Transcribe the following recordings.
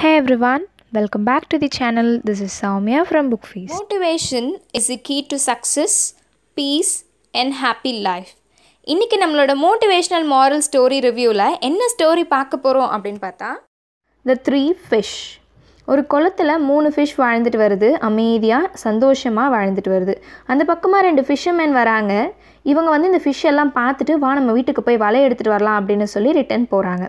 Hey everyone, welcome back to the channel. This is Saumya from Book Feast. Motivation is the key to success, peace and happy life. இன்னைக்கு நம்மளோட motivational moral story reviewல என்ன story பார்க்க போறோம் அப்படினு பார்த்தா The Three Fish. ஒரு குளத்துல மூணு ஃபிஷ் வாழ்ந்துட்டு வருது, அமைதியா சந்தோஷமா வாழ்ந்துட்டு வருது. அந்த பக்கமா ரெண்டு ஃபிஷர்மேன் வராங்க. இவங்க வந்து இந்த ஃபிஷ் எல்லாம் பார்த்துட்டு வா நம்ம வீட்டுக்கு போய் வலை எடுத்துட்டு வரலாம் அப்படினு சொல்லி ரிட்டர்ன் போறாங்க.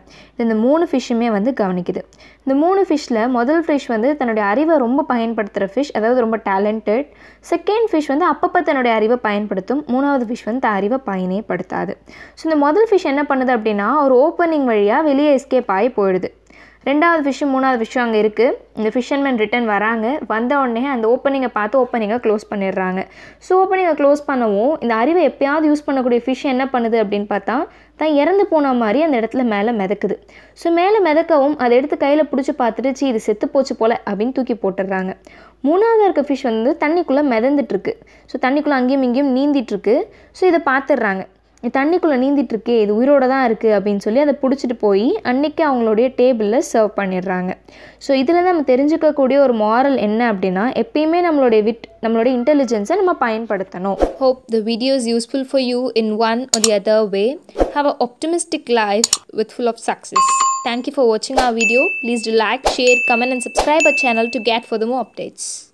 இந்த மூணு ஃபிஷ்மே வந்து கவனிக்குது. இந்த மூணு ஃபிஷ்ல முதல் ஃபிஷ் வந்து தன்னுடைய அறிவை ரொம்ப பயன்படுத்துற ஃபிஷ், அதாவது ரொம்ப டாலண்டட். செகண்ட் ஃபிஷ் வந்து அப்பப்ப தன்னுடைய அறிவை பயன்படுத்தும், மூணாவது ஃபிஷ் வந்து அறிவை பயன்படுத்தாது. சோ இந்த முதல் ஃபிஷ் என்ன பண்ணுது அப்படினா ஒரு ஓபனிங் வழியா வெளியே எஸ்கேப் ஆகி போயிடுது. ரெண்டாவது ஃபிஷ்ஷும் மூணாவது ஃபிஷ்ஷும் அங்கே இருக்குது. இந்த ஃபிஷர்மேன் ரிட்டர்ன் வராங்க, வந்த உடனே அந்த ஓப்பனிங்கை பார்த்து ஓப்பனிங்கை க்ளோஸ் பண்ணிடுறாங்க. ஸோ ஓப்பனிங்கை க்ளோஸ் பண்ணவும் இந்த அறிவை எப்போயாவது யூஸ் பண்ணக்கூடிய ஃபிஷ் என்ன பண்ணுது அப்படின்னு பார்த்தா தான் இறந்து போன மாதிரி அந்த இடத்துல மேலே மிதக்குது. ஸோ மேலே மிதக்கவும் அதை எடுத்து கையில் பிடிச்சி பார்த்துட்டு சி இது செத்து போச்சு போல் அப்படின்னு தூக்கி போட்டுடுறாங்க. மூணாவது இருக்க ஃபிஷ் வந்து தண்ணிக்குள்ளே மிதந்துட்டுருக்கு. ஸோ தண்ணிக்குள்ளே அங்கேயும் இங்கேயும் நீந்திட்டுருக்கு. ஸோ இதை பார்த்துடுறாங்க, தண்ணிக்குள்ளே நீந்திட்டுருக்கே இது உயிரோட தான் இருக்குது அப்படின்னு சொல்லி அதை பிடிச்சிட்டு போய் அன்றைக்கி அவங்களுடைய டேபிளில் சர்வ் பண்ணிடுறாங்க. ஸோ இதில் நம்ம தெரிஞ்சுக்கக்கூடிய ஒரு moral என்ன அப்படின்னா எப்பயுமே நம்மளுடைய இன்டெலிஜென்ஸை நம்ம பயன்படுத்தணும். Hope the video is useful for you in one or the other way. Have an optimistic life with full of success. Thank you for watching our video. Please do like, share, comment and subscribe our channel to get further more updates.